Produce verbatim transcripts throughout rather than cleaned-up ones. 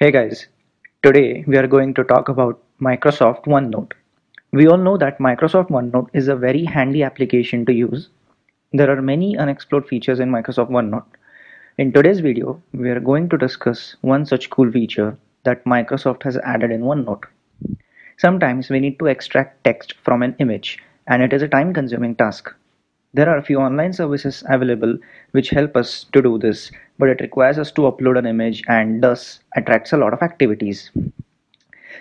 Hey guys, today we are going to talk about Microsoft OneNote. We all know that Microsoft OneNote is a very handy application to use. There are many unexplored features in Microsoft OneNote. In today's video, we are going to discuss one such cool feature that Microsoft has added in OneNote. Sometimes we need to extract text from an image, and it is a time-consuming task. There are a few online services available which help us to do this, but it requires us to upload an image and thus attracts a lot of activities.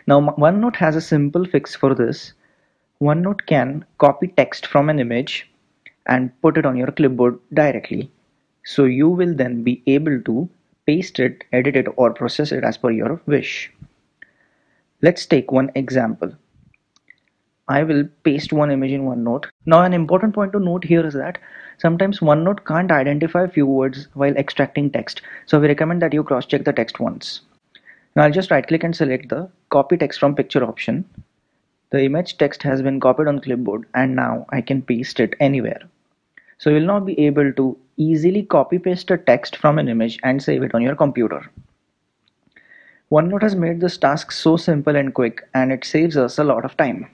Now OneNote has a simple fix for this. OneNote can copy text from an image and put it on your clipboard directly. So you will then be able to paste it, edit it, or process it as per your wish. Let's take one example. I will paste one image in OneNote. Now an important point to note here is that sometimes OneNote can't identify few words while extracting text. So we recommend that you cross-check the text once. Now I'll just right-click and select the copy text from picture option. The image text has been copied on clipboard and now I can paste it anywhere. So you'll now be able to easily copy-paste a text from an image and save it on your computer. OneNote has made this task so simple and quick, and it saves us a lot of time.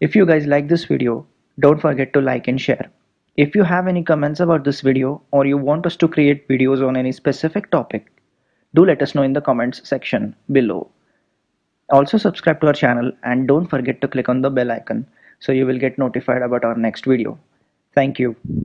If you guys like this video, don't forget to like and share. If you have any comments about this video or you want us to create videos on any specific topic, do let us know in the comments section below. Also subscribe to our channel and don't forget to click on the bell icon so you will get notified about our next video. Thank you.